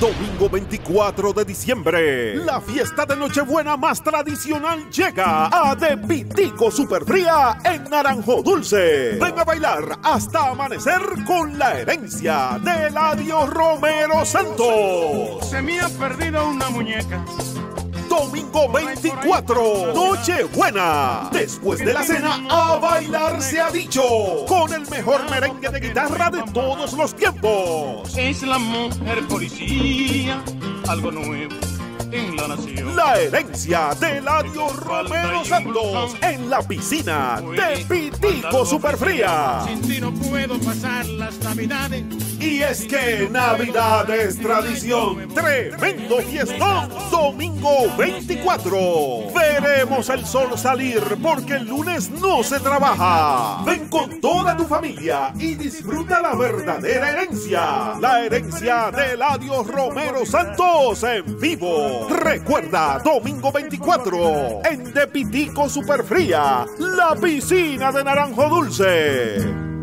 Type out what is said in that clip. Domingo 24 de diciembre, la fiesta de Nochebuena más tradicional llega a De Pitico Super Fría en Naranjo Dulce. Ven a bailar hasta amanecer con la herencia de Eladio Romero Santos. Se me ha perdido una muñeca. Domingo 24, Nochebuena. Después de la cena, a bailar se ha dicho. Con el mejor merengue de guitarra de todos los tiempos. Es la mujer policía, algo nuevo en la nación. La herencia de Eladio Romero Santos en la piscina de Pitico Super Fría. Sin ti no puedo pasar las Navidades. Y es que Navidad es tradición. Tremendo fiestón. Domingo 24. Veremos el sol salir porque el lunes no se trabaja. Ven con toda tu familia y disfruta la verdadera herencia. La herencia de Eladio Romero Santos en vivo. Recuerda, domingo 24 en De Pitico Super Fría, la piscina de Naranjo Dulce.